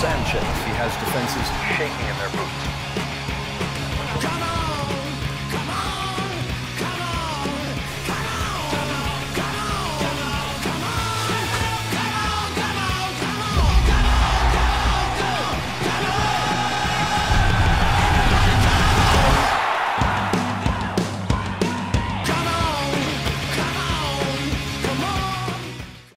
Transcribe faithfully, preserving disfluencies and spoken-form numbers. Sánchez. He has defenses shaking in their boots.